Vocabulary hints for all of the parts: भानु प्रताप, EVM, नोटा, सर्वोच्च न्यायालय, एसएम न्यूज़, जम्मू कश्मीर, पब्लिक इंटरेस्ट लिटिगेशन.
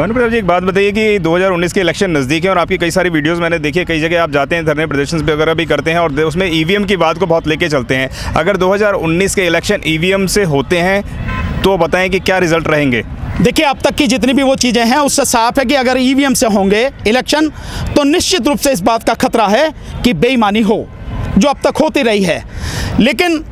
भानु प्रताप जी, एक बात बताइए कि 2019 के इलेक्शन नज़दीक है और आपकी कई सारी वीडियोस मैंने देखी है, कई जगह आप जाते हैं, धरने प्रदर्शन वगैरह भी करते हैं और उसमें ईवीएम की बात को बहुत लेके चलते हैं। अगर 2019 के इलेक्शन ईवीएम से होते हैं तो बताएं कि क्या रिजल्ट रहेंगे। देखिए, अब तक की जितनी भी वो चीज़ें हैं उससे साफ है कि अगर ईवीएम से होंगे इलेक्शन तो निश्चित रूप से इस बात का खतरा है कि बेईमानी हो, जो अब तक होती रही है। लेकिन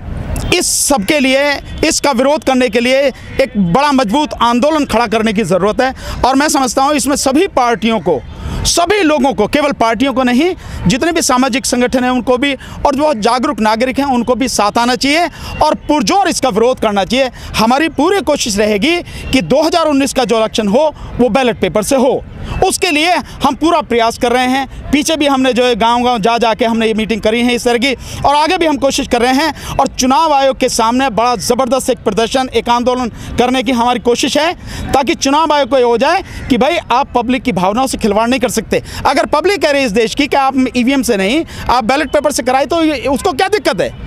इस सब के लिए, इसका विरोध करने के लिए एक बड़ा मजबूत आंदोलन खड़ा करने की ज़रूरत है और मैं समझता हूँ इसमें सभी पार्टियों को, सभी लोगों को, केवल पार्टियों को नहीं, जितने भी सामाजिक संगठन हैं उनको भी और जो जागरूक नागरिक हैं उनको भी साथ आना चाहिए और पुरजोर इसका विरोध करना चाहिए। हमारी पूरी कोशिश रहेगी कि 2019 का जो इलेक्शन हो वो बैलेट पेपर से हो, उसके लिए हम पूरा प्रयास कर रहे हैं। पीछे भी हमने जो है गाँव-गाँव जा जा के हमने ये मीटिंग करी है इस तरह की, और आगे भी हम कोशिश कर रहे हैं और चुनाव आयोग के सामने बड़ा ज़बरदस्त एक प्रदर्शन, एक आंदोलन करने की हमारी कोशिश है ताकि चुनाव आयोग को ये हो जाए कि भाई आप पब्लिक की भावनाओं से खिलवाड़ नहीं कर सकते। अगर पब्लिक कह रही है इस देश की कि आप ईवीएम से नहीं, आप बैलेट पेपर से कराए तो उसको क्या दिक्कत है?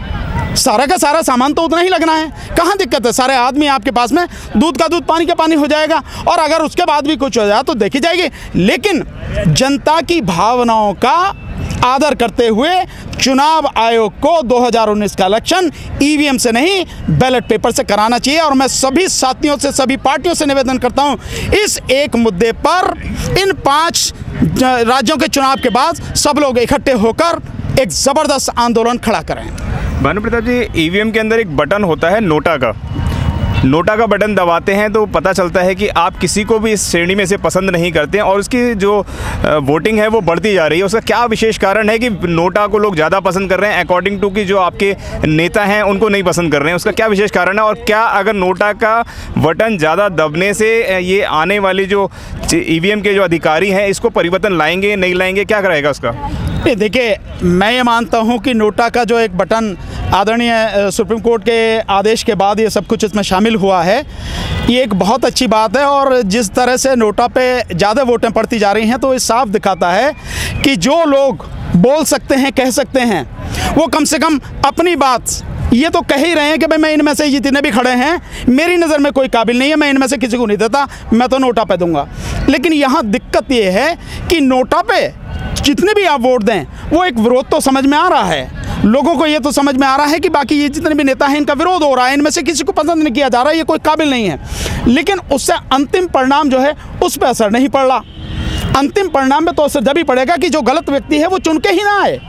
सारा का सारा सामान तो उतना ही लगना है, कहाँ दिक्कत है? सारे आदमी आपके पास में दूध का दूध पानी का पानी हो जाएगा और अगर उसके बाद भी कुछ हो जाए तो देखी जाएगी। लेकिन जनता की भावनाओं का आदर करते हुए चुनाव आयोग को 2019 का इलेक्शन ईवीएम से नहीं बैलेट पेपर से कराना चाहिए और मैं सभी साथियों से, सभी पार्टियों से निवेदन करता हूं, इस एक मुद्दे पर इन 5 राज्यों के चुनाव के बाद सब लोग इकट्ठे होकर एक ज़बरदस्त आंदोलन खड़ा करें। भानु प्रताप जी, ईवीएम के अंदर एक बटन होता है नोटा का, बटन दबाते हैं तो पता चलता है कि आप किसी को भी इस श्रेणी में से पसंद नहीं करते हैं और उसकी जो वोटिंग है वो बढ़ती जा रही है। उसका क्या विशेष कारण है कि नोटा को लोग ज़्यादा पसंद कर रहे हैं अकॉर्डिंग टू कि जो आपके नेता हैं उनको नहीं पसंद कर रहे हैं? उसका क्या विशेष कारण है और क्या अगर नोटा का बटन ज़्यादा दबने से ये आने वाले जो ईवीएम के जो अधिकारी हैं इसको परिवर्तन लाएंगे, नहीं लाएंगे, क्या रहेगा उसका? देखिए, मैं ये मानता हूँ कि नोटा का जो एक बटन आदरणीय सुप्रीम कोर्ट के आदेश के बाद ये सब कुछ इसमें शामिल हुआ है, ये एक बहुत अच्छी बात है और जिस तरह से नोटा पे ज़्यादा वोटें पड़ती जा रही हैं तो ये साफ दिखाता है कि जो लोग बोल सकते हैं, कह सकते हैं, वो कम से कम अपनी बात ये तो कह ही रहे हैं कि भाई मैं इनमें से जितने भी खड़े हैं मेरी नज़र में कोई काबिल नहीं है, मैं इनमें से किसी को नहीं देता, मैं तो नोटा पे दूंगा। लेकिन यहाँ दिक्कत ये है कि नोटा पे जितने भी आप वोट दें वो एक विरोध तो समझ में आ रहा है, लोगों को ये तो समझ में आ रहा है कि बाकी ये जितने भी नेता हैं इनका विरोध हो रहा है, इनमें से किसी को पसंद नहीं किया जा रहा है, ये कोई काबिल नहीं है, लेकिन उससे अंतिम परिणाम जो है उस पर असर नहीं पड़ रहा। अंतिम परिणाम में तो असर जब ही पड़ेगा कि जो गलत व्यक्ति है वो चुन के ही ना आए,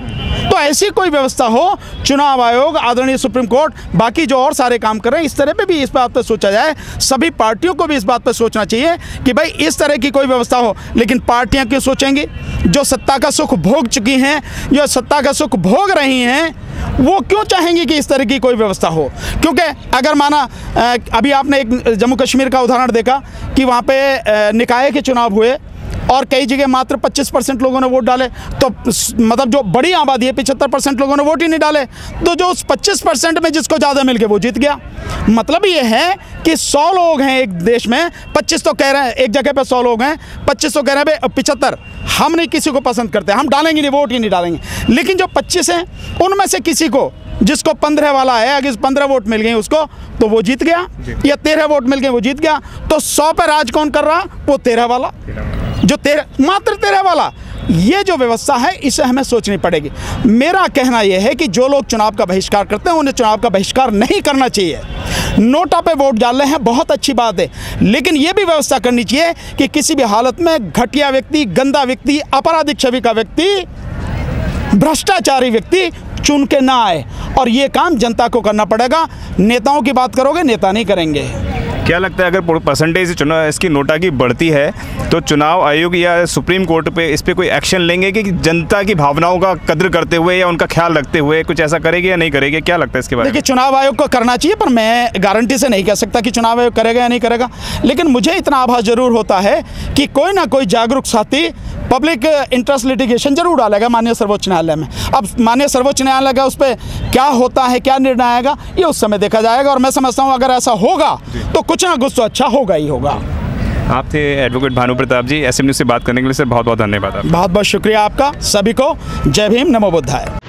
तो ऐसी कोई व्यवस्था हो, चुनाव आयोग, आदरणीय सुप्रीम कोर्ट, बाकी जो और सारे काम कर रहे हैं इस तरह पे भी इस बात पर सोचा जाए। सभी पार्टियों को भी इस बात पर सोचना चाहिए कि भाई इस तरह की कोई व्यवस्था हो, लेकिन पार्टियां क्यों सोचेंगी? जो सत्ता का सुख भोग चुकी हैं, जो सत्ता का सुख भोग रही हैं, वो क्यों चाहेंगी कि इस तरह की कोई व्यवस्था हो? क्योंकि अगर माना अभी आपने एक जम्मू कश्मीर का उदाहरण देखा कि वहाँ पर निकाय के चुनाव हुए और कई जगह मात्र 25% लोगों ने वोट डाले, तो मतलब जो बड़ी आबादी है 75% लोगों ने वोट ही नहीं डाले, तो जो उस 25% में जिसको ज़्यादा मिल के वो जीत गया। मतलब ये है कि 100 लोग हैं एक देश में, 25 तो कह रहे हैं, एक जगह पे 100 लोग हैं, 25 तो कह रहे हैं 75 हम नहीं किसी को पसंद करते, हम डालेंगे नहीं, वोट ही नहीं डालेंगे, लेकिन जो 25 हैं उनमें से किसी को, जिसको 15 वाला है, अगर 15 वोट मिल गए उसको तो वो जीत गया, या 13 वोट मिल गए वो जीत गया, तो 100 पर राज कौन कर रहा? वो 13 वाला, जो 13, मात्र 13 वाला। ये जो व्यवस्था है इसे हमें सोचनी पड़ेगी। मेरा कहना यह है कि जो लोग चुनाव का बहिष्कार करते हैं उन्हें चुनाव का बहिष्कार नहीं करना चाहिए। नोटा पे वोट डालने हैं, बहुत अच्छी बात है, लेकिन ये भी व्यवस्था करनी चाहिए कि किसी भी हालत में घटिया व्यक्ति, गंदा व्यक्ति, आपराधिक छवि का व्यक्ति, भ्रष्टाचारी व्यक्ति चुन के ना आए और ये काम जनता को करना पड़ेगा। नेताओं की बात करोगे, नेता नहीं करेंगे। क्या लगता है अगर परसेंटेज चुनाव इसकी नोटा की बढ़ती है तो चुनाव आयोग या सुप्रीम कोर्ट पे इस पे कोई एक्शन लेंगे कि जनता की भावनाओं का कद्र करते हुए या उनका ख्याल रखते हुए कुछ ऐसा करेगी या नहीं करेगी? क्या लगता है इसके बारे में? देखिए, चुनाव आयोग को करना चाहिए, पर मैं गारंटी से नहीं कह सकता कि चुनाव आयोग करेगा या नहीं करेगा, लेकिन मुझे इतना आभास जरूर होता है कि कोई ना कोई जागरूक साथी पब्लिक इंटरेस्ट लिटिगेशन जरूर डालेगा माननीय सर्वोच्च न्यायालय में। अब माननीय सर्वोच्च न्यायालय का उस पर क्या होता है, क्या निर्णय आएगा, ये उस समय देखा जाएगा और मैं समझता हूँ अगर ऐसा होगा तो कुछ ना कुछ तो अच्छा होगा ही होगा। आप थे advocate भानु प्रताप ji, एसएम न्यूज़ से बात करने के लिए सर बहुत बहुत धन्यवाद। बहुत बहुत शुक्रिया आपका, सभी को जय भीम, नमो बुद्धाय।